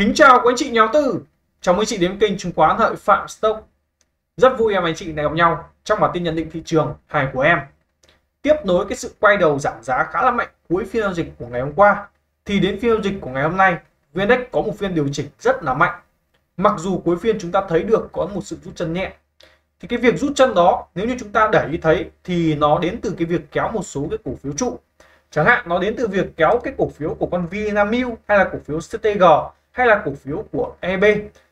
Kính chào quý anh chị nhà đầu tư, chào mừng anh chị đến kênh chứng khoán Hợi Phạm Stock. Rất vui em anh chị này gặp nhau trong bản tin nhận định thị trường hàng của em. Tiếp nối cái sự quay đầu giảm giá khá là mạnh cuối phiên giao dịch của ngày hôm qua, thì đến phiên giao dịch của ngày hôm nay, VNX có một phiên điều chỉnh rất là mạnh. Mặc dù cuối phiên chúng ta thấy được có một sự rút chân nhẹ, thì cái việc rút chân đó nếu như chúng ta để ý thấy thì nó đến từ cái việc kéo một số cái cổ phiếu trụ. Chẳng hạn nó đến từ việc kéo cái cổ phiếu của con vinamilk hay là cổ phiếu ctg hay là cổ phiếu của EIB.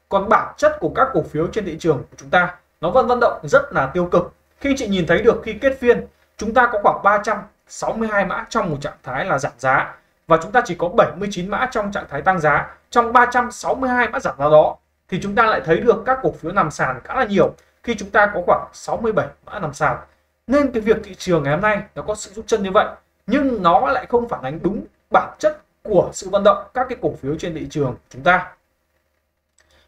Còn bản chất của các cổ phiếu trên thị trường của chúng ta nó vẫn vận động rất là tiêu cực. Khi chị nhìn thấy được khi kết phiên chúng ta có khoảng 362 mã trong một trạng thái là giảm giá và chúng ta chỉ có 79 mã trong trạng thái tăng giá. Trong 362 mã giảm giá đó thì chúng ta lại thấy được các cổ phiếu nằm sàn khá là nhiều, khi chúng ta có khoảng 67 mã nằm sàn. Nên cái việc thị trường ngày hôm nay nó có sự rút chân như vậy, nhưng nó lại không phản ánh đúng bản chất của sự vận động các cái cổ phiếu trên thị trường chúng ta.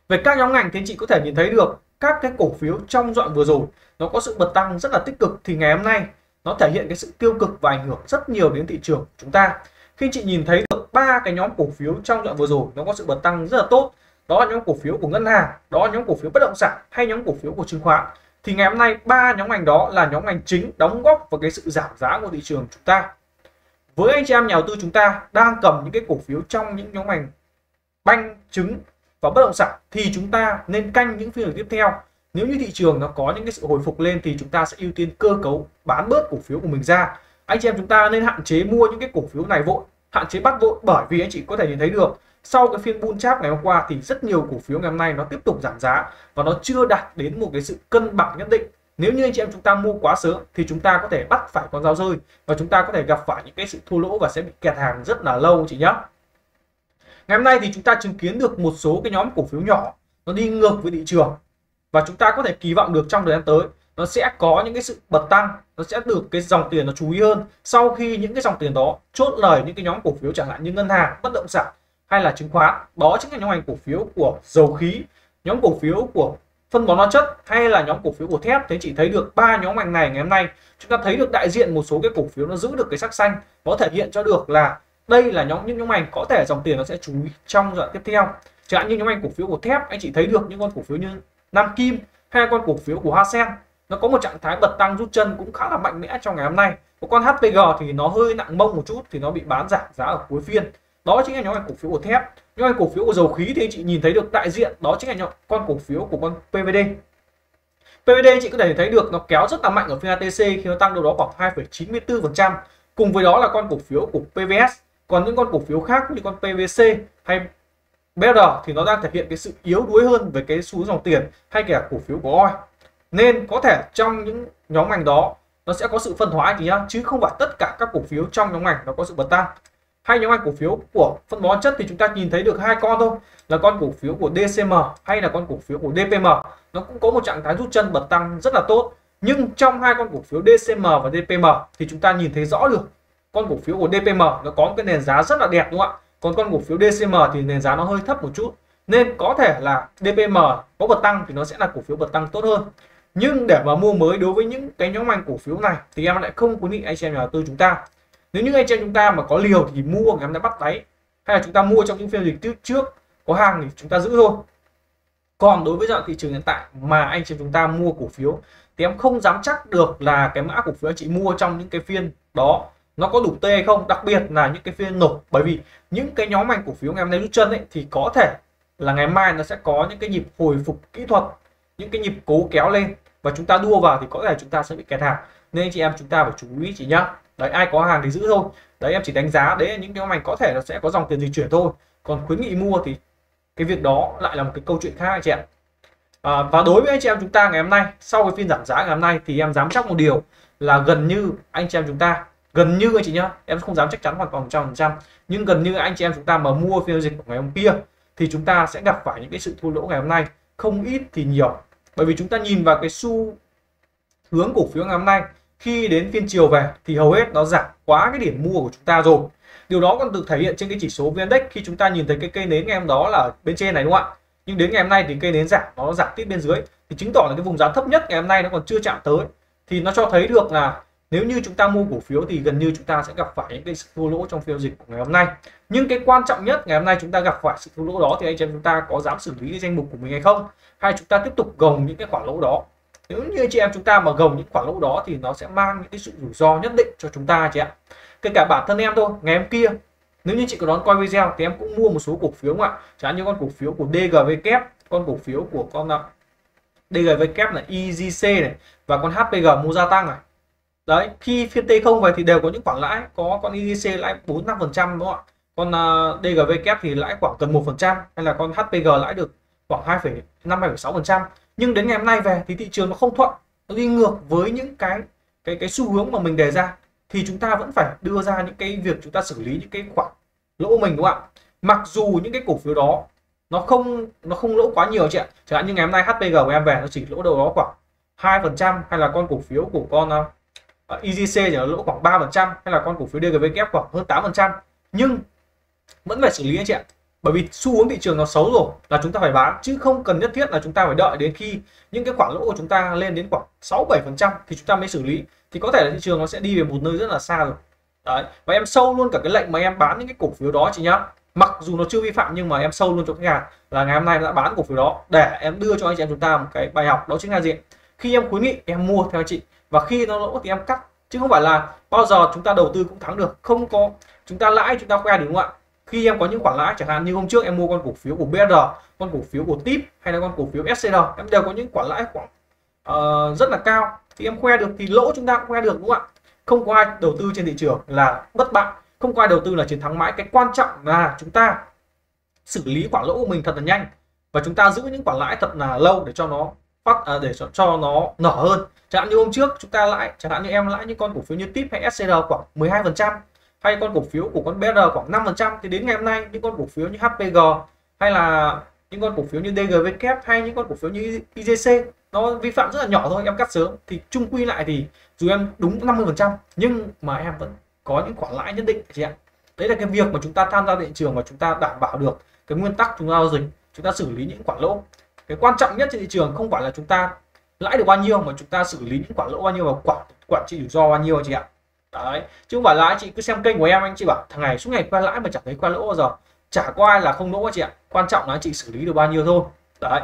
Về các nhóm ngành thì chị có thể nhìn thấy được các cái cổ phiếu trong đoạn vừa rồi nó có sự bật tăng rất là tích cực, thì ngày hôm nay nó thể hiện cái sự tiêu cực và ảnh hưởng rất nhiều đến thị trường chúng ta. Khi chị nhìn thấy được ba cái nhóm cổ phiếu trong đoạn vừa rồi nó có sự bật tăng rất là tốt, đó là nhóm cổ phiếu của ngân hàng, đó là nhóm cổ phiếu bất động sản hay nhóm cổ phiếu của chứng khoán, thì ngày hôm nay ba nhóm ngành đó là nhóm ngành chính đóng góp vào cái sự giảm giá của thị trường chúng ta. Với anh chị em nhà đầu tư chúng ta đang cầm những cái cổ phiếu trong những nhóm ngành banh, chứng và bất động sản thì chúng ta nên canh những phiên tiếp theo. Nếu như thị trường nó có những cái sự hồi phục lên thì chúng ta sẽ ưu tiên cơ cấu bán bớt cổ phiếu của mình ra. Anh chị em chúng ta nên hạn chế mua những cái cổ phiếu này vội, hạn chế bắt vội, bởi vì anh chị có thể nhìn thấy được sau cái phiên bull trap ngày hôm qua thì rất nhiều cổ phiếu ngày hôm nay nó tiếp tục giảm giá và nó chưa đạt đến một cái sự cân bằng nhất định. Nếu như anh chị em chúng ta mua quá sớm thì chúng ta có thể bắt phải con dao rơi và chúng ta có thể gặp phải những cái sự thua lỗ và sẽ bị kẹt hàng rất là lâu chị nhé. Ngày hôm nay thì chúng ta chứng kiến được một số cái nhóm cổ phiếu nhỏ nó đi ngược với thị trường và chúng ta có thể kỳ vọng được trong thời gian tới nó sẽ có những cái sự bật tăng, nó sẽ được cái dòng tiền nó chú ý hơn sau khi những cái dòng tiền đó chốt lời những cái nhóm cổ phiếu chẳng hạn như ngân hàng, bất động sản hay là chứng khoán. Đó chính là nhóm ngành cổ phiếu của dầu khí, nhóm cổ phiếu của phân bón hóa chất hay là nhóm cổ phiếu của thép. Thế chị thấy được ba nhóm ngành này ngày hôm nay chúng ta thấy được đại diện một số cái cổ phiếu nó giữ được cái sắc xanh, có thể hiện cho được là đây là những nhóm ngành có thể dòng tiền nó sẽ chú ý trong đoạn tiếp theo. Chẳng hạn như nhóm ngành cổ phiếu của thép, anh chị thấy được những con cổ phiếu như Nam Kim hay con cổ phiếu của Hoa Sen nó có một trạng thái bật tăng rút chân cũng khá là mạnh mẽ trong ngày hôm nay. Một con HPG thì nó hơi nặng mông một chút thì nó bị bán giảm giá ở cuối phiên. Đó chính là nhóm ngành cổ phiếu của thép. Nhóm ngành cổ phiếu của dầu khí thì anh chị nhìn thấy được đại diện đó chính là nhóm con cổ phiếu của con PVD. PVD chị có thể thấy được nó kéo rất là mạnh ở phiên ATC khi nó tăng đâu đó khoảng 2,94%. Cùng với đó là con cổ phiếu của PVS. Còn những con cổ phiếu khác như con PVC hay BR thì nó đang thể hiện cái sự yếu đuối hơn về cái xu dòng tiền hay kể cổ phiếu của OI. Nên có thể trong những nhóm ngành đó nó sẽ có sự phân hóa thì nhá, chứ không phải tất cả các cổ phiếu trong nhóm ngành nó có sự bật tăng. Hai nhóm ngành cổ phiếu của phân bón chất thì chúng ta nhìn thấy được hai con thôi, là con cổ phiếu của DCM hay là con cổ phiếu của DPM, nó cũng có một trạng thái rút chân bật tăng rất là tốt. Nhưng trong hai con cổ phiếu DCM và DPM thì chúng ta nhìn thấy rõ được con cổ phiếu của DPM nó có một cái nền giá rất là đẹp đúng không ạ, còn con cổ phiếu DCM thì nền giá nó hơi thấp một chút, nên có thể là DPM có bật tăng thì nó sẽ là cổ phiếu bật tăng tốt hơn. Nhưng để mà mua mới đối với những cái nhóm ngành cổ phiếu này thì em lại không khuyến nghị anh chị em nhà đầu tư chúng ta. Nếu như anh chị em chúng ta mà có liều thì mua ngày hôm nay bắt đáy, hay là chúng ta mua trong những phiên dịch trước có hàng thì chúng ta giữ thôi. Còn đối với dạng thị trường hiện tại mà anh chị em chúng ta mua cổ phiếu thì em không dám chắc được là cái mã cổ phiếu anh chị mua trong những cái phiên đó nó có đủ T hay không, đặc biệt là những cái phiên nổ, bởi vì những cái nhóm ngành cổ phiếu ngày hôm nay rút chân ấy, thì có thể là ngày mai nó sẽ có những cái nhịp hồi phục kỹ thuật, những cái nhịp cố kéo lên và chúng ta đua vào thì có thể chúng ta sẽ bị kẹt hàng, nên anh chị em chúng ta phải chú ý chị nhá. Đấy, ai có hàng thì giữ thôi. Đấy, em chỉ đánh giá đấy những nhóm ngành có thể nó sẽ có dòng tiền di chuyển thôi, còn khuyến nghị mua thì cái việc đó lại là một cái câu chuyện khác anh chị ạ. Và đối với anh chị em chúng ta ngày hôm nay, sau cái phiên giảm giá ngày hôm nay thì em dám chắc một điều là gần như anh chị em chúng ta, gần như anh chị nhá, em không dám chắc chắn hoàn toàn 100%, nhưng gần như anh chị em chúng ta mà mua phiên dịch của ngày hôm kia thì chúng ta sẽ gặp phải những cái sự thua lỗ ngày hôm nay không ít thì nhiều, bởi vì chúng ta nhìn vào cái xu hướng cổ phiếu ngày hôm nay. Khi đến phiên chiều về thì hầu hết nó giảm quá cái điểm mua của chúng ta rồi. Điều đó còn được thể hiện trên cái chỉ số VN-Index khi chúng ta nhìn thấy cái cây nến ngày hôm đó là bên trên này đúng không ạ? Nhưng đến ngày hôm nay thì cây nến giảm, nó giảm tiếp bên dưới thì chứng tỏ là cái vùng giá thấp nhất ngày hôm nay nó còn chưa chạm tới. Thì nó cho thấy được là Nếu như chúng ta mua cổ phiếu thì gần như chúng ta sẽ gặp phải những cái sự thua lỗ trong phiên dịch của ngày hôm nay. Nhưng cái quan trọng nhất ngày hôm nay chúng ta gặp phải sự thua lỗ đó thì anh chị em chúng ta có dám xử lý cái danh mục của mình hay không, hay chúng ta tiếp tục gồng những cái khoản lỗ đó. Nếu như chị em chúng ta mà gồng những khoản lỗ đó thì nó sẽ mang những cái sự rủi ro nhất định cho chúng ta chị ạ. Kể cả bản thân em thôi, ngày hôm kia nếu như chị có đón coi video thì em cũng mua một số cổ phiếu ạ, chẳng hạn như con cổ phiếu của DGVK, con cổ phiếu của con DGVK là EGC này và con HPG mua gia tăng này. Đấy, khi phiên T0 về thì đều có những khoản lãi, có con IGC lãi 4-5% đúng không ạ? Con DGVK thì lãi khoảng gần 1%, hay là con HPG lãi được khoảng 2,5-2,6%. Nhưng đến ngày hôm nay về thì thị trường nó không thuận, nó đi ngược với những cái xu hướng mà mình đề ra, thì chúng ta vẫn phải đưa ra những cái việc chúng ta xử lý những cái khoản lỗ mình đúng không ạ? Mặc dù những cái cổ phiếu đó nó không lỗ quá nhiều chị ạ. Chẳng hạn như ngày hôm nay HPG của em về nó chỉ lỗ đâu đó khoảng 2%, hay là con cổ phiếu của con EGC thì nó lỗ khoảng 3%, hay là con cổ phiếu DGVK khoảng hơn 8%, nhưng vẫn phải xử lý anh chị ạ. Bởi vì xu hướng thị trường nó xấu rồi là chúng ta phải bán, chứ không cần nhất thiết là chúng ta phải đợi đến khi những cái khoản lỗ của chúng ta lên đến khoảng 6-7% thì chúng ta mới xử lý, thì có thể là thị trường nó sẽ đi về một nơi rất là xa rồi. Đấy, và em sâu luôn cả cái lệnh mà em bán những cái cổ phiếu đó chị nhá. Mặc dù nó chưa vi phạm nhưng mà em sâu luôn cho khách hàng là ngày hôm nay em đã bán cổ phiếu đó để em đưa cho anh chị em chúng ta một cái bài học, đó chính là gì? Khi em khuyến nghị em mua theo anh chị, và khi nó lỗ thì em cắt, chứ không phải là bao giờ chúng ta đầu tư cũng thắng được, không có chúng ta lãi chúng ta khoe được đúng không ạ? Khi em có những khoản lãi, chẳng hạn như hôm trước em mua con cổ phiếu của BR, con cổ phiếu của TIP, hay là con cổ phiếu SCR, em đều có những khoản lãi khoảng rất là cao thì em khoe được, thì lỗ chúng ta cũng khoe được đúng không ạ? Không có ai đầu tư trên thị trường là bất bại, không có ai đầu tư là chiến thắng mãi. Cái quan trọng là chúng ta xử lý khoản lỗ của mình thật là nhanh, và chúng ta giữ những khoản lãi thật là lâu để cho nó để cho nó nở hơn. Chẳng hạn như hôm trước chúng ta lãi, chẳng hạn như em lãi những con cổ phiếu như TIP hay SCR khoảng 12%, hay con cổ phiếu của con BR khoảng 5%, thì đến ngày hôm nay những con cổ phiếu như HPG, hay là những con cổ phiếu như DGVK, hay những con cổ phiếu như IGC nó vi phạm rất là nhỏ thôi, em cắt sớm, thì chung quy lại thì dù em đúng 50% nhưng mà em vẫn có những khoản lãi nhất định chị ạ. Đấy là cái việc mà chúng ta tham gia thị trường và chúng ta đảm bảo được cái nguyên tắc chúng ta giao dịch, chúng ta xử lý những khoản lỗ. Cái quan trọng nhất trên thị trường không phải là chúng ta lãi được bao nhiêu, mà chúng ta xử lý những khoản lỗ bao nhiêu và quản trị rủi ro bao nhiêu anh chị ạ. Đấy, chứ không phải là anh chị cứ xem kênh của em, anh chị bảo thằng này suốt ngày khoe lãi mà chẳng thấy khoe lỗ bao giờ, chả có ai là không lỗ anh chị ạ. Quan trọng là anh chị xử lý được bao nhiêu thôi. Đấy,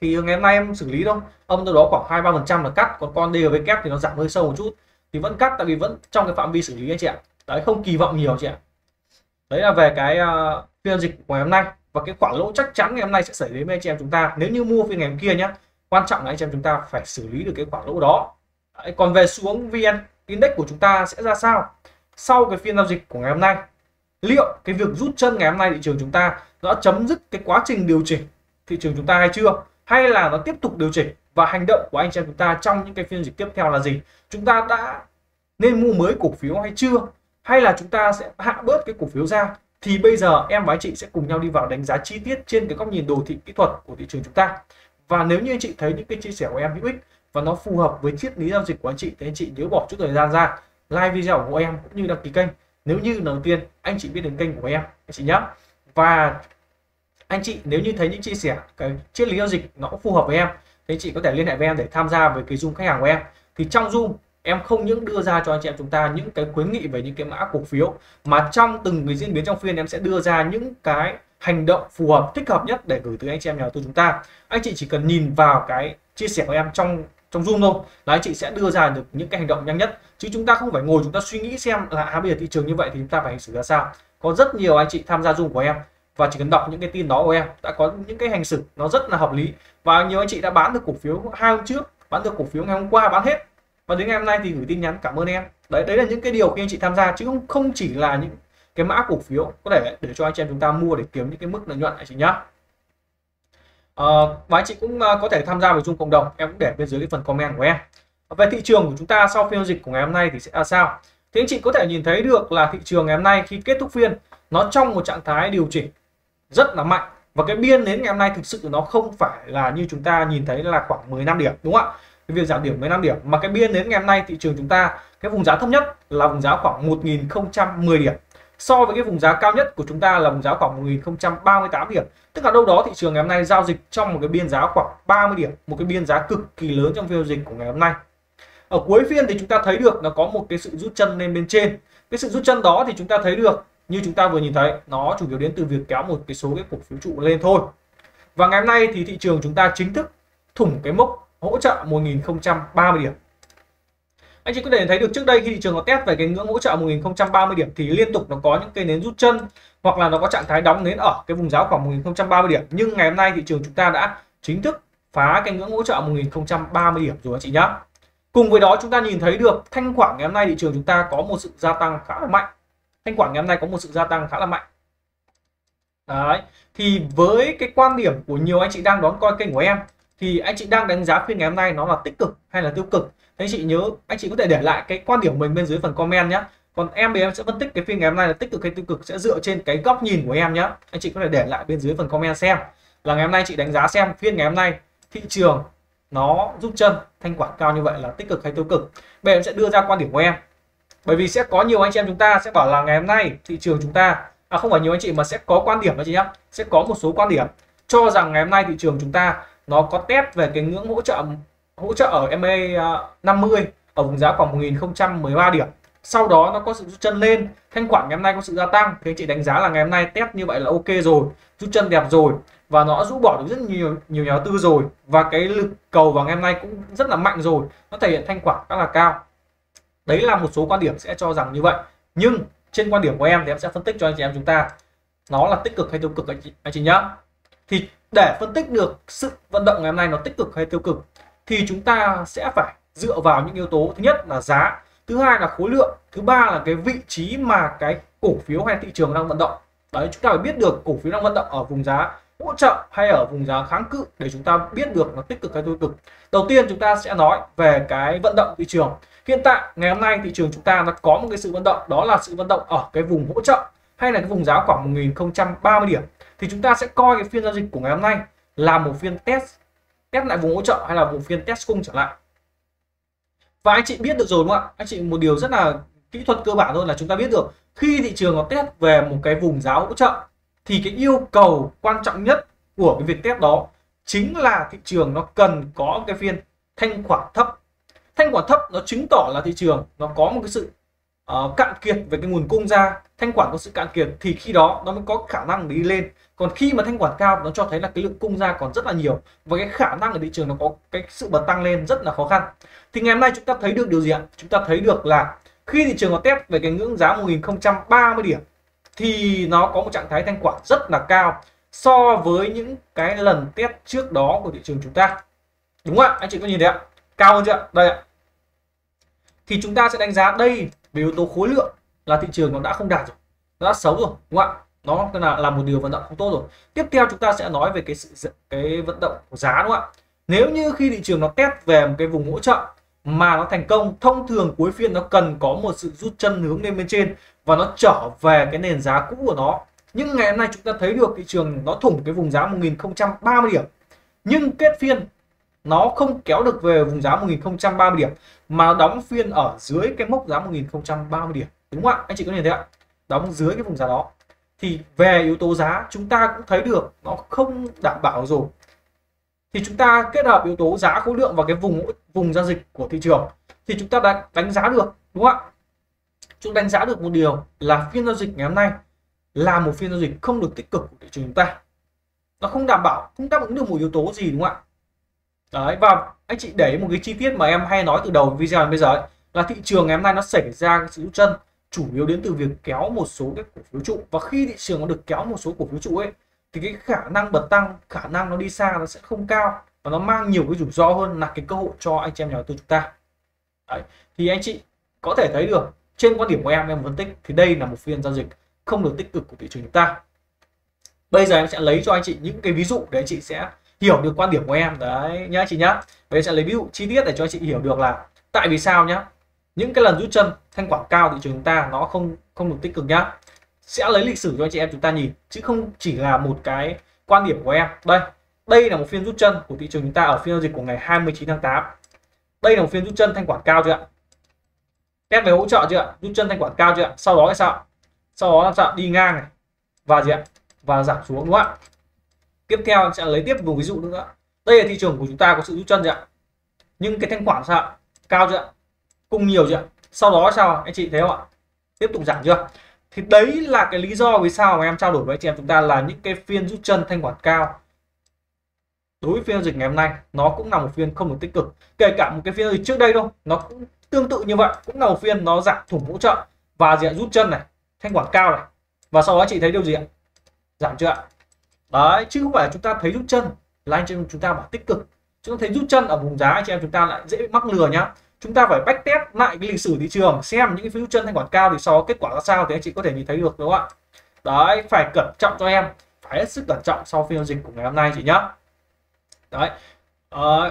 thì ngày hôm nay em xử lý đâu âm đâu đó khoảng 2-3% là cắt, còn con DVK thì nó giảm hơi sâu một chút thì vẫn cắt, tại vì vẫn trong cái phạm vi xử lý anh chị ạ. Đấy, không kỳ vọng nhiều chị ạ. Đấy là về cái phiên dịch của ngày hôm nay, và cái khoản lỗ chắc chắn ngày hôm nay sẽ xảy đến với anh chị em chúng ta nếu như mua phiên ngày hôm kia nhé. Quan trọng là anh chị em chúng ta phải xử lý được cái khoản lỗ đó. Đấy, còn về xuống VN Index của chúng ta sẽ ra sao sau cái phiên giao dịch của ngày hôm nay, liệu cái việc rút chân ngày hôm nay thị trường chúng ta đã chấm dứt cái quá trình điều chỉnh thị trường chúng ta hay chưa, hay là nó tiếp tục điều chỉnh, và hành động của anh chị em chúng ta trong những cái phiên dịch tiếp theo là gì, chúng ta đã nên mua mới cổ phiếu hay chưa, hay là chúng ta sẽ hạ bớt cái cổ phiếu ra. Thì bây giờ em và anh chị sẽ cùng nhau đi vào đánh giá chi tiết trên cái góc nhìn đồ thị kỹ thuật của thị trường chúng ta. Và nếu như anh chị thấy những cái chia sẻ của em hữu ích và nó phù hợp với triết lý giao dịch của anh chị thì anh chị nhớ bỏ chút thời gian ra like video của em cũng như đăng ký kênh nếu như lần đầu tiên anh chị biết đến kênh của em anh chị nhé. Và anh chị nếu như thấy những chia sẻ cái triết lý giao dịch nó cũng phù hợp với em thì anh chị có thể liên hệ với em để tham gia với cái Zoom khách hàng của em. Thì trong Zoom em không những đưa ra cho anh chị em chúng ta những cái khuyến nghị về những cái mã cổ phiếu, mà trong từng cái diễn biến trong phiên em sẽ đưa ra những cái hành động phù hợp thích hợp nhất để gửi tới anh chị em nhà đầu tư chúng ta. Anh chị chỉ cần nhìn vào cái chia sẻ của em trong Zoom thôi là anh chị sẽ đưa ra được những cái hành động nhanh nhất, chứ chúng ta không phải ngồi chúng ta suy nghĩ xem là bây giờ thị trường như vậy thì chúng ta phải hành xử ra sao. Có rất nhiều anh chị tham gia Zoom của em và chỉ cần đọc những cái tin đó của em đã có những cái hành xử nó rất là hợp lý, và nhiều anh chị đã bán được cổ phiếu 2 hôm trước, bán được cổ phiếu ngày hôm qua, bán hết, và đến ngày hôm nay thì gửi tin nhắn cảm ơn em. Đấy là những cái điều khi anh chị tham gia, chứ không chỉ là những cái mã cổ phiếu có thể để cho anh chị em chúng ta mua để kiếm những cái mức lợi nhuận anh chị nhá. Và anh chị cũng có thể tham gia vào Zoom cộng đồng, em cũng để bên dưới cái phần comment của em. Về thị trường của chúng ta sau phiên giao dịch của ngày hôm nay thì sẽ là sao, thì anh chị có thể nhìn thấy được là thị trường ngày hôm nay khi kết thúc phiên nó trong một trạng thái điều chỉnh rất là mạnh, và cái biên đến ngày hôm nay thực sự nó không phải là như chúng ta nhìn thấy là khoảng 15 điểm đúng không ạ? Cái việc giảm điểm 15 điểm, mà cái biên đến ngày hôm nay thị trường chúng ta cái vùng giá thấp nhất là vùng giá khoảng 1010 điểm, so với cái vùng giá cao nhất của chúng ta là vùng giá khoảng 1038 điểm. Tức là đâu đó thị trường ngày hôm nay giao dịch trong một cái biên giá khoảng 30 điểm, một cái biên giá cực kỳ lớn trong phiên giao dịch của ngày hôm nay. Ở cuối phiên thì chúng ta thấy được nó có một cái sự rút chân lên bên trên. Cái sự rút chân đó thì chúng ta thấy được như chúng ta vừa nhìn thấy, nó chủ yếu đến từ việc kéo một cái số cái cổ phiếu trụ lên thôi. Và ngày hôm nay thì thị trường chúng ta chính thức thủng cái mốc hỗ trợ 1030 điểm. Anh chị có thể thấy được trước đây khi thị trường nó test về cái ngưỡng hỗ trợ 1030 điểm thì liên tục nó có những cây nến rút chân hoặc là nó có trạng thái đóng nến ở cái vùng giá khoảng 1030 điểm. Nhưng ngày hôm nay thị trường chúng ta đã chính thức phá cái ngưỡng hỗ trợ 1030 điểm rồi anh chị nhé. Cùng với đó chúng ta nhìn thấy được thanh khoản ngày hôm nay thị trường chúng ta có một sự gia tăng khá là mạnh. Thanh khoản ngày hôm nay có một sự gia tăng khá là mạnh. Đấy. Thì với cái quan điểm của nhiều anh chị đang đón coi kênh của em thì anh chị đang đánh giá phiên ngày hôm nay nó là tích cực hay là tiêu cực? Anh chị nhớ, anh chị có thể để lại cái quan điểm mình bên dưới phần comment nhé. Còn em thì em sẽ phân tích cái phiên ngày hôm nay là tích cực hay tiêu cực sẽ dựa trên cái góc nhìn của em nhé. Anh chị có thể để lại bên dưới phần comment xem là ngày hôm nay chị đánh giá xem phiên ngày hôm nay thị trường nó rút chân thanh khoản cao như vậy là tích cực hay tiêu cực. Bây giờ em sẽ đưa ra quan điểm của em. Bởi vì sẽ có nhiều anh chị em chúng ta sẽ bảo là ngày hôm nay thị trường chúng ta không phải nhiều anh chị mà sẽ có quan điểm đó chị nhé. Sẽ có một số quan điểm cho rằng ngày hôm nay thị trường chúng ta nó có test về cái ngưỡng hỗ trợ ở MA 50 ở vùng giá khoảng 1013 điểm. Sau đó nó có sự rút chân lên, thanh khoản ngày hôm nay có sự gia tăng thì anh chị đánh giá là ngày hôm nay test như vậy là ok rồi, rút chân đẹp rồi và nó rũ bỏ được rất nhiều nhà đầu tư rồi và cái lực cầu vào ngày hôm nay cũng rất là mạnh rồi, nó thể hiện thanh khoản rất là cao. Đấy là một số quan điểm sẽ cho rằng như vậy. Nhưng trên quan điểm của em thì em sẽ phân tích cho anh chị em chúng ta nó là tích cực hay tiêu cực anh chị nhá. Thì để phân tích được sự vận động ngày hôm nay nó tích cực hay tiêu cực thì chúng ta sẽ phải dựa vào những yếu tố. Thứ nhất là giá, thứ hai là khối lượng, thứ ba là cái vị trí mà cái cổ phiếu hay thị trường đang vận động. Đấy, chúng ta phải biết được cổ phiếu đang vận động ở vùng giá hỗ trợ hay ở vùng giá kháng cự để chúng ta biết được nó tích cực hay tiêu cực. Đầu tiên chúng ta sẽ nói về cái vận động thị trường. Hiện tại ngày hôm nay thị trường chúng ta nó có một cái sự vận động, đó là sự vận động ở cái vùng hỗ trợ hay là cái vùng giá khoảng 1030 điểm. Thì chúng ta sẽ coi cái phiên giao dịch của ngày hôm nay là một phiên test lại vùng hỗ trợ hay là một phiên test khung trở lại. Và anh chị biết được rồi đúng không ạ? Anh chị một điều rất là kỹ thuật cơ bản thôi là chúng ta biết được khi thị trường nó test về một cái vùng giá hỗ trợ thì cái yêu cầu quan trọng nhất của cái việc test đó chính là thị trường nó cần có cái phiên thanh khoản thấp. Thanh khoản thấp nó chứng tỏ là thị trường nó có một cái sự cạn kiệt về cái nguồn cung ra, thanh khoản có sự cạn kiệt thì khi đó nó mới có khả năng để đi lên. Còn khi mà thanh khoản cao nó cho thấy là cái lượng cung ra còn rất là nhiều và cái khả năng ở thị trường nó có cái sự bật tăng lên rất là khó khăn. Thì ngày hôm nay chúng ta thấy được điều gì ạ? Chúng ta thấy được là khi thị trường nó test về cái ngưỡng giá 1030 điểm thì nó có một trạng thái thanh khoản rất là cao so với những cái lần test trước đó của thị trường chúng ta. Đúng không ạ? Anh chị có nhìn thấy ạ? Cao hơn chưa? Đây ạ. Thì chúng ta sẽ đánh giá đây về yếu tố khối lượng là thị trường nó đã không đạt rồi, nó đã xấu rồi, đúng không ạ? Nó là một điều vận động không tốt rồi. Tiếp theo chúng ta sẽ nói về cái vận động của giá, đúng không ạ? Nếu như khi thị trường nó test về một cái vùng hỗ trợ mà nó thành công, thông thường cuối phiên nó cần có một sự rút chân hướng lên bên trên và nó trở về cái nền giá cũ của nó. Nhưng ngày hôm nay chúng ta thấy được thị trường nó thủng cái vùng giá 1030 điểm nhưng kết phiên nó không kéo được về vùng giá 1030 điểm mà đóng phiên ở dưới cái mốc giá 1030 điểm, đúng không ạ? Anh chị có nhìn thấy ạ? Đóng dưới cái vùng giá đó thì về yếu tố giá chúng ta cũng thấy được nó không đảm bảo rồi. Thì chúng ta kết hợp yếu tố giá, khối lượng và cái vùng giao dịch của thị trường thì chúng ta đã đánh giá được, đúng không ạ? Chúng đánh giá được một điều là phiên giao dịch ngày hôm nay là một phiên giao dịch không được tích cực của thị trường chúng ta. Nó không đảm bảo, không đáp ứng được một yếu tố gì, đúng không ạ? Đấy, và anh chị để một cái chi tiết mà em hay nói từ đầu video đến bây giờ ấy, là thị trường ngày hôm nay nó xảy ra sự rút chân chủ yếu đến từ việc kéo một số cái cổ phiếu trụ. Và khi thị trường nó được kéo một số cổ phiếu trụ ấy thì cái khả năng bật tăng, khả năng nó đi xa nó sẽ không cao và nó mang nhiều cái rủi ro hơn là cái cơ hội cho anh chị em nhà đầu tư chúng ta. Đấy, thì anh chị có thể thấy được trên quan điểm của em phân tích thì đây là một phiên giao dịch không được tích cực của thị trường chúng ta. Bây giờ em sẽ lấy cho anh chị những cái ví dụ để anh chị sẽ hiểu được quan điểm của em đấy nhá chị nhá. Bây giờ sẽ lấy ví dụ chi tiết để cho anh chị hiểu được là tại vì sao nhá. Những cái lần rút chân thanh khoản cao thị trường chúng ta nó không được tích cực nhá. Sẽ lấy lịch sử cho anh chị em chúng ta nhìn chứ không chỉ là một cái quan điểm của em. Đây là một phiên rút chân của thị trường chúng ta ở phiên giao dịch của ngày 29 tháng 8. Đây là một phiên rút chân thanh khoản cao chưa ạ? Test về hỗ trợ chưa ạ? Rút chân thanh khoản cao chưa ạ? Sau đó là sao? Sau đó là sao? Đi ngang này và gì ạ? Và giảm xuống, đúng không ạ? Tiếp theo em sẽ lấy tiếp một ví dụ nữa. Đây là thị trường của chúng ta có sự rút chân ạ. Nhưng cái thanh khoản sao? Cao chưa ạ? cung nhiều chị ạ. Sau đó sao anh chị thấy không ạ? Tiếp tục giảm chưa? Thì đấy là cái lý do vì sao mà em trao đổi với anh chị em chúng ta là những cái phiên rút chân thanh khoản cao. Đối với phiên giao dịch ngày hôm nay nó cũng là một phiên không được tích cực, kể cả một cái phiên giao dịch trước đây đâu, nó cũng tương tự như vậy, cũng là một phiên nó dạng thủng hỗ trợ và diện rút chân này, thanh khoản cao này, và sau đó chị thấy điều gì ạ? Giảm chưa ạ? Đấy, chứ không phải chúng ta thấy rút chân là anh chị em chúng ta bảo tích cực. Chúng ta thấy rút chân ở vùng giá, anh chị em chúng ta lại dễ bị mắc lừa nhá. Chúng ta phải back test lại cái lịch sử thị trường xem những cái phiên rút chân thanh khoản cao thì sau kết quả ra sao thì anh chị có thể nhìn thấy được, đúng không ạ? Đấy, phải cẩn trọng cho em, phải hết sức cẩn trọng sau phiên giao dịch của ngày hôm nay chị nhá. Đấy,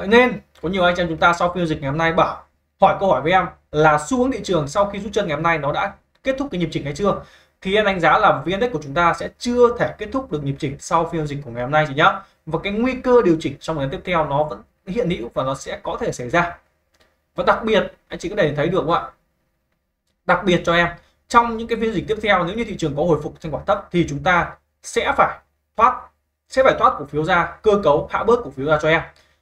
nên có nhiều anh chị em chúng ta sau phiên dịch ngày hôm nay bảo hỏi câu hỏi với em là xu hướng thị trường sau khi rút chân ngày hôm nay nó đã kết thúc cái nhịp chỉnh hay chưa, thì em đánh giá là VN-Index của chúng ta sẽ chưa thể kết thúc được nhịp chỉnh sau phiên dịch của ngày hôm nay chị nhá, và cái nguy cơ điều chỉnh trong ngày tiếp theo nó vẫn hiện hữu và nó sẽ có thể xảy ra. Và đặc biệt anh chị có thể thấy được không ạ, đặc biệt cho em trong những cái phiên dịch tiếp theo, nếu như thị trường có hồi phục thanh khoản thấp thì chúng ta sẽ phải thoát cổ phiếu ra, cơ cấu hạ bớt cổ phiếu ra cho em,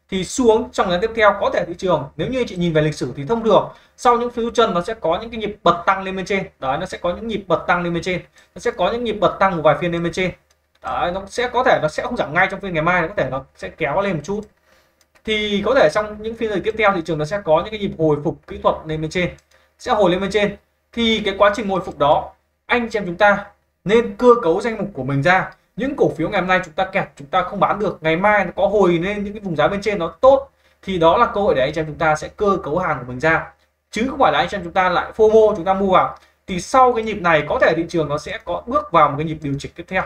thì xuống trong ngày tiếp theo có thể thị trường, nếu như chị nhìn về lịch sử thì thông thường sau những phiên rút chân nó sẽ có những cái nhịp bật tăng lên bên trên đấy, nó sẽ có những nhịp bật tăng lên bên trên, nó sẽ có những nhịp bật tăng một vài phiên lên bên trên đấy, nó sẽ có thể nó sẽ không giảm ngay trong phiên ngày mai, nó có thể nó sẽ kéo lên một chút, thì có thể trong những phiên tiếp theo thị trường nó sẽ có những cái nhịp hồi phục kỹ thuật lên bên trên, sẽ hồi lên bên trên, thì cái quá trình hồi phục đó anh chị em chúng ta nên cơ cấu danh mục của mình ra. Những cổ phiếu ngày hôm nay chúng ta kẹt, chúng ta không bán được, ngày mai nó có hồi lên những cái vùng giá bên trên nó tốt, thì đó là cơ hội để anh chị em chúng ta sẽ cơ cấu hàng của mình ra, chứ không phải là anh chị em chúng ta lại FOMO chúng ta mua vào, thì sau cái nhịp này có thể thị trường nó sẽ có bước vào một cái nhịp điều chỉnh tiếp theo.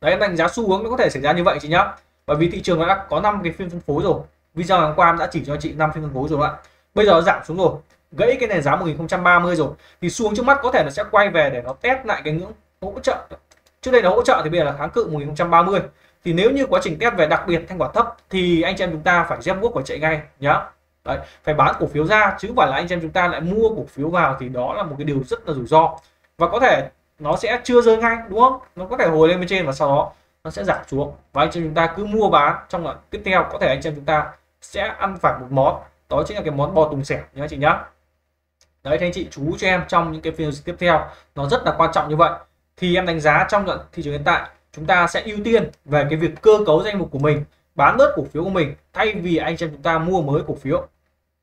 Đấy, đánh giá xu hướng nó có thể xảy ra như vậy chị nhá, bởi vì thị trường nó đã có 5 cái phiên phân phối rồi, video ngày qua đã chỉ cho chị 5 phiên phân phối rồi ạ. Bây giờ giảm xuống rồi, gãy cái nền giá 1030 rồi, thì xu hướng trước mắt có thể nó sẽ quay về để nó test lại cái ngưỡng hỗ trợ. Trước đây là hỗ trợ thì bây giờ là kháng cự 1030, thì nếu như quá trình test về đặc biệt thanh khoản thấp thì anh chị em chúng ta phải dẹp guốc và chạy ngay nhá. Đấy, phải bán cổ phiếu ra, chứ không phải là anh chị em chúng ta lại mua cổ phiếu vào, thì đó là một cái điều rất là rủi ro, và có thể nó sẽ chưa rơi ngay, đúng không, nó có thể hồi lên bên trên và sau đó nó sẽ giảm xuống, và anh chị em chúng ta cứ mua bán trong lần tiếp theo có thể anh chị em chúng ta sẽ ăn phải một món, đó chính là cái món bò tùng xẻo nhá chị nhá. Đấy, thì anh chị chú cho em trong những cái phiên tiếp theo nó rất là quan trọng như vậy, thì em đánh giá trong thị trường hiện tại chúng ta sẽ ưu tiên về cái việc cơ cấu danh mục của mình, bán bớt cổ phiếu của mình thay vì anh chị em chúng ta mua mới cổ phiếu.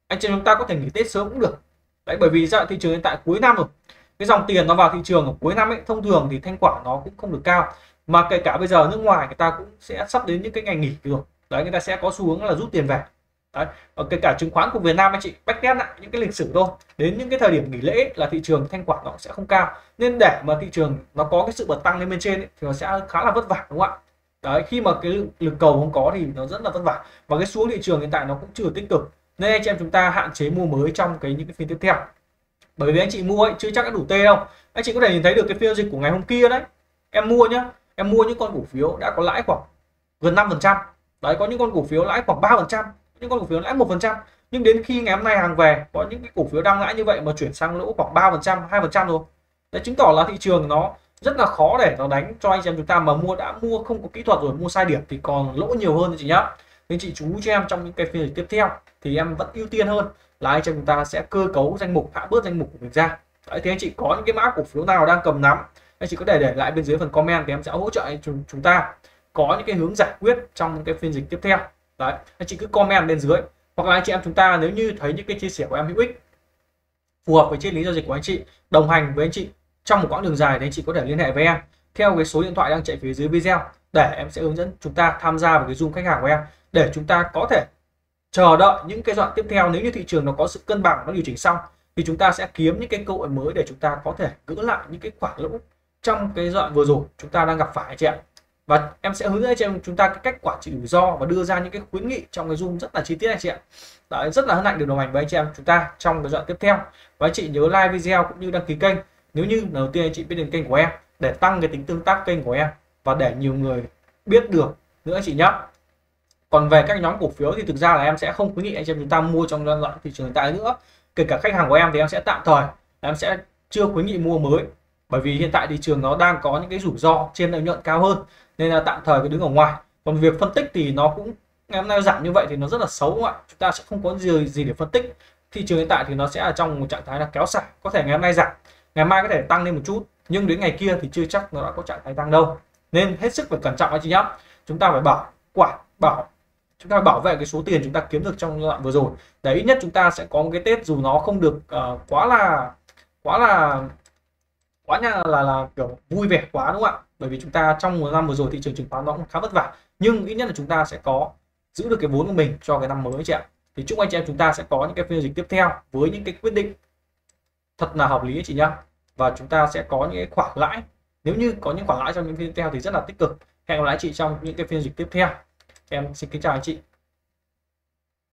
Anh chị em chúng ta có thể nghỉ Tết sớm cũng được đấy, bởi vì dạo thị trường hiện tại cuối năm rồi, cái dòng tiền nó vào thị trường ở cuối năm ấy, thông thường thì thanh khoản nó cũng không được cao, mà kể cả bây giờ nước ngoài người ta cũng sẽ sắp đến những cái ngày nghỉ rồi đấy, người ta sẽ có xu hướng là rút tiền về đấy. Ở kể cả chứng khoán của Việt Nam anh chị back test lại những cái lịch sử thôi, đến những cái thời điểm nghỉ lễ là thị trường thanh khoản nó sẽ không cao, nên để mà thị trường nó có cái sự bật tăng lên bên trên ấy, thì nó sẽ khá là vất vả, đúng không ạ? Đấy, khi mà cái lực cầu không có thì nó rất là vất vả, và cái xu hướng thị trường hiện tại nó cũng chưa tích cực, nên anh chị em chúng ta hạn chế mua mới trong những cái phiên tiếp theo, bởi vì anh chị mua ấy chưa chắc đã đủ tê đâu. Anh chị có thể nhìn thấy được cái phiên giao dịch của ngày hôm kia đấy, em mua nhá, em mua những con cổ phiếu đã có lãi khoảng gần 5%, đấy, có những con cổ phiếu lãi khoảng 3%, những con cổ phiếu lãi 1%, nhưng đến khi ngày hôm nay hàng về có những cái cổ phiếu đang lãi như vậy mà chuyển sang lỗ khoảng 3%, 2% rồi. Đấy, chứng tỏ là thị trường nó rất là khó để nó đánh cho anh chị em chúng ta, mà mua đã mua không có kỹ thuật rồi, mua sai điểm thì còn lỗ nhiều hơn chị nhá. Nên chị chú cho em trong những cái phiên tiếp theo thì em vẫn ưu tiên hơn là anh chị em chúng ta sẽ cơ cấu danh mục, hạ bớt danh mục của mình ra. Đấy, thì anh chị có những cái mã cổ phiếu nào đang cầm nắm, anh chị có thể để lại bên dưới phần comment, thì em sẽ hỗ trợ anh chúng ta có những cái hướng giải quyết trong cái phiên dịch tiếp theo. Đấy, anh chị cứ comment bên dưới, hoặc là anh chị em chúng ta nếu như thấy những cái chia sẻ của em hữu ích, phù hợp với triết lý giao dịch của anh chị, đồng hành với anh chị trong một quãng đường dài, thì anh chị có thể liên hệ với em theo cái số điện thoại đang chạy phía dưới video, để em sẽ hướng dẫn chúng ta tham gia vào cái Zoom khách hàng của em, để chúng ta có thể chờ đợi những cái đoạn tiếp theo. Nếu như thị trường nó có sự cân bằng, nó điều chỉnh xong thì chúng ta sẽ kiếm những cái cơ hội mới để chúng ta có thể gỡ lại những cái khoản lỗ trong cái đoạn vừa rồi chúng ta đang gặp phải anh chị ạ. Và em sẽ hướng dẫn cho chúng ta cái cách quản trị rủi ro và đưa ra những cái khuyến nghị trong cái Zoom rất là chi tiết anh chị ạ. Đấy, rất là hân hạnh được đồng hành với anh chị em chúng ta trong cái đoạn tiếp theo. Và anh chị nhớ like video cũng như đăng ký kênh nếu như lần đầu tiên anh chị biết đến kênh của em, để tăng cái tính tương tác kênh của em và để nhiều người biết được nữa anh chị nhé. Còn về các nhóm cổ phiếu thì thực ra là em sẽ không khuyến nghị anh chị em chúng ta mua trong giai đoạn thị trường hiện tại nữa. Kể cả khách hàng của em thì em sẽ tạm thời em sẽ chưa khuyến nghị mua mới, bởi vì hiện tại thị trường nó đang có những cái rủi ro trên lợi nhuận cao hơn, nên là tạm thời cứ đứng ở ngoài. Còn việc phân tích thì nó cũng ngày hôm nay giảm như vậy thì nó rất là xấu ạ, chúng ta sẽ không có gì để phân tích, thị trường hiện tại thì nó sẽ ở trong một trạng thái là kéo xả, có thể ngày hôm nay giảm, ngày mai có thể tăng lên một chút, nhưng đến ngày kia thì chưa chắc nó đã có trạng thái tăng đâu, nên hết sức phải cẩn trọng anh chị nhé. Chúng ta phải bảo vệ cái số tiền chúng ta kiếm được trong giai đoạn vừa rồi để ít nhất chúng ta sẽ có một cái Tết dù nó không được quá là kiểu vui vẻ quá, đúng không ạ? Bởi vì chúng ta trong một năm vừa rồi thị trường chứng khoán nó cũng khá vất vả, nhưng ít nhất là chúng ta sẽ có giữ được cái vốn của mình cho cái năm mới chị ạ. Thì chúc anh chị em chúng ta sẽ có những cái phiên dịch tiếp theo với những cái quyết định thật là hợp lý chị nhá, và chúng ta sẽ có những cái khoản lãi, nếu như có những khoản lãi trong những phiên tiếp theo thì rất là tích cực. Hẹn gặp lại chị trong những cái phiên dịch tiếp theo. Em xin kính chào anh chị.